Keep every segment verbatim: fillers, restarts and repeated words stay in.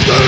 Get it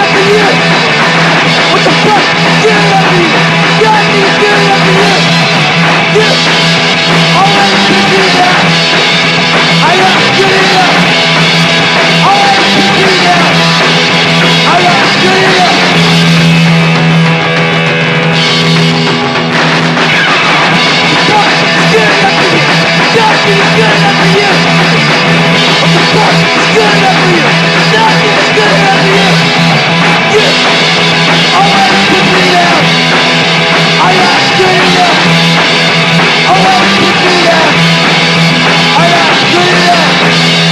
up in here! What the fuck? Get it up! Nothing's good enough for you. What the fuck is good enough for you? Nothing's good enough for you. You always put me down. I'm not good enough. Always put me down. I'm not good enough. Yeah.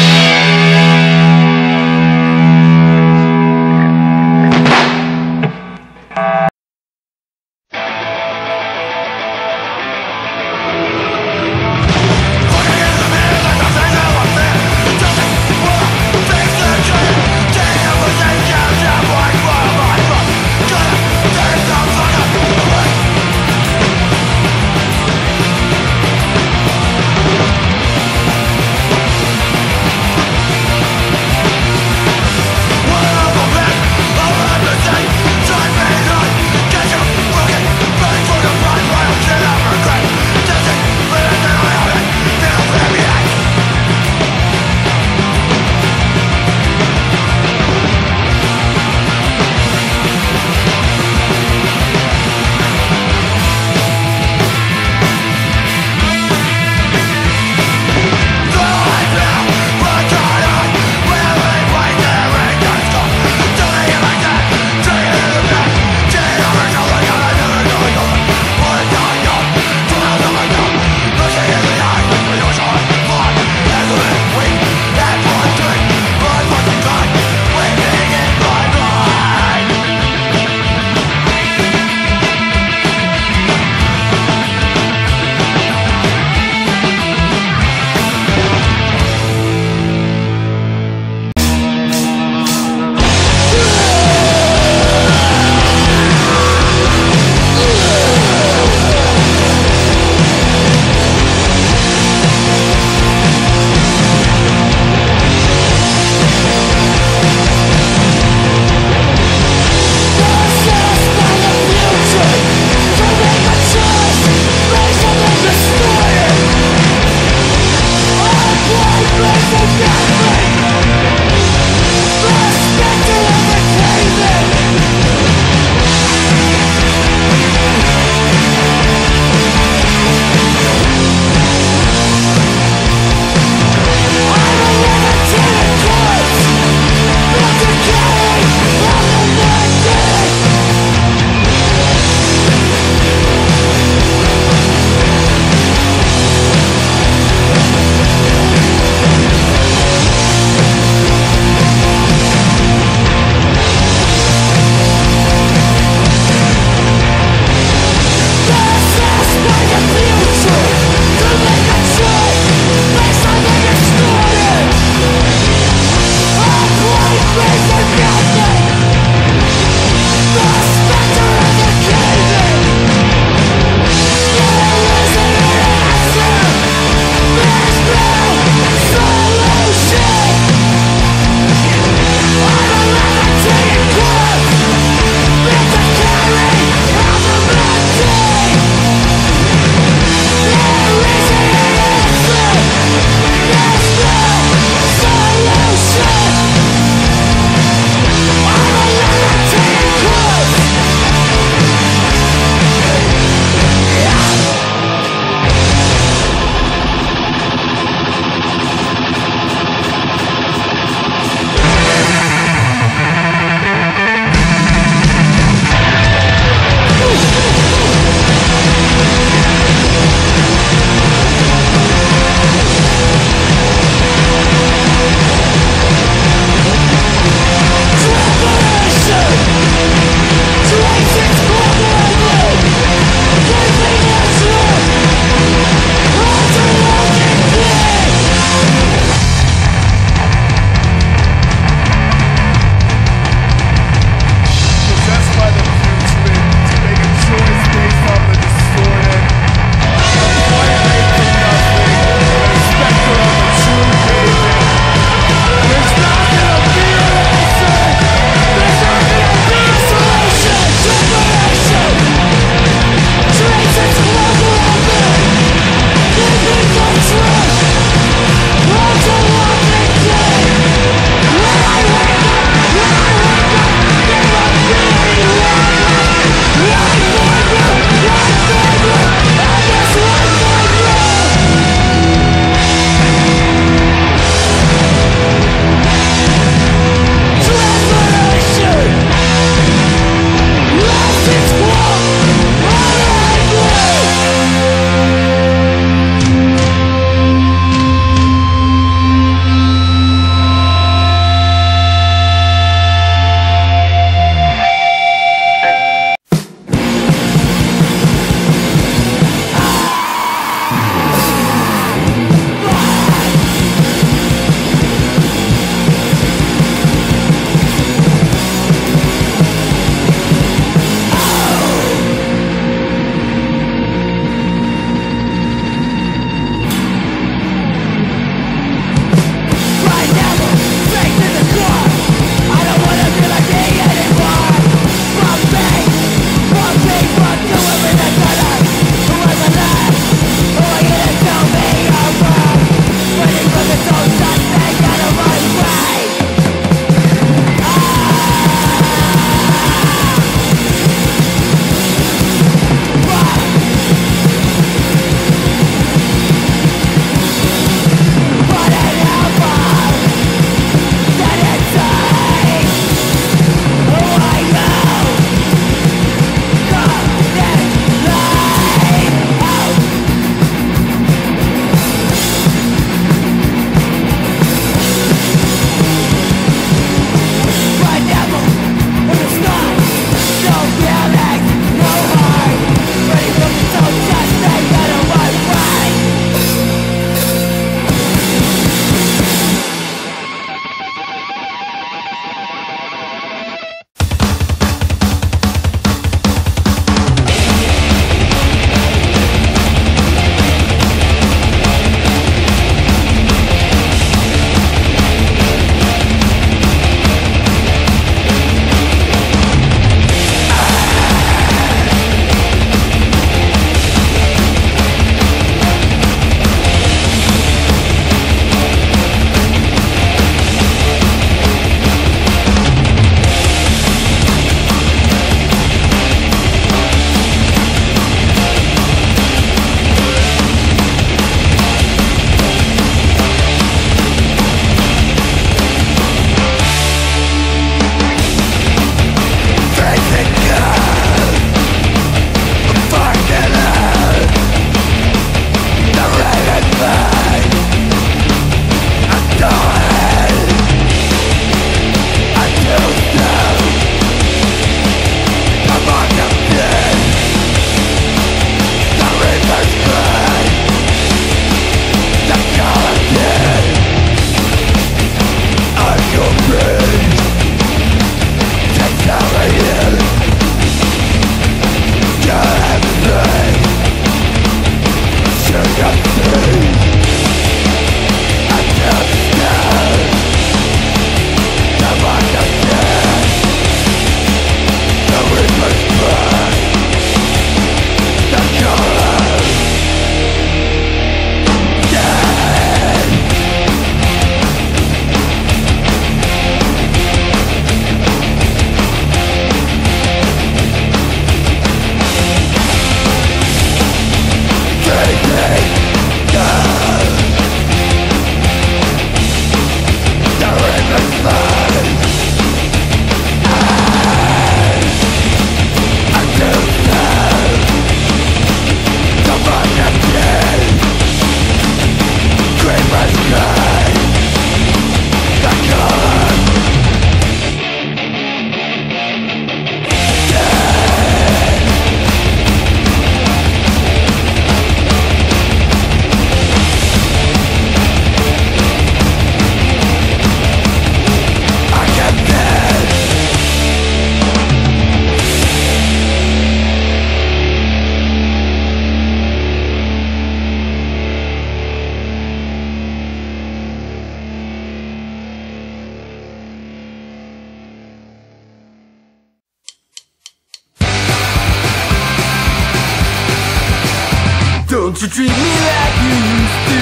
Don't you treat me like you used to.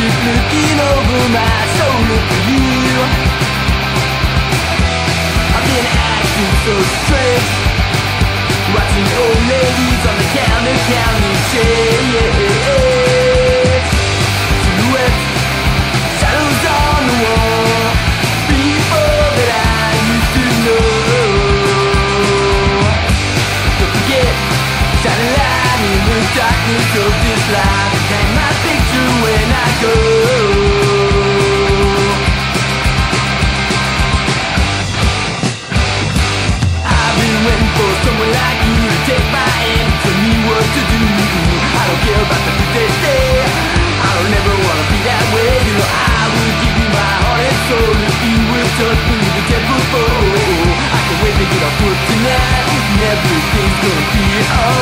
Just keep looking over my shoulder for you. I've been acting so strange, watching old ladies on the counter counting shades. Silhouettes, shadows on the wall, people that I used to know. Don't forget, shine a light in the darkness of this life, hang my picture when I go. I've been waiting for someone like you to take my hand and tell me what to do. I don't care about the good they say, I don't ever want to be that way. You know I will give you my heart and soul if you will touch me the day before. I can't wait to get off work tonight and everything's gonna be alright.